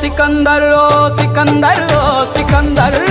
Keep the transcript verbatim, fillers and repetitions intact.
Sikandar ओ Sikandar ओ Sikandar.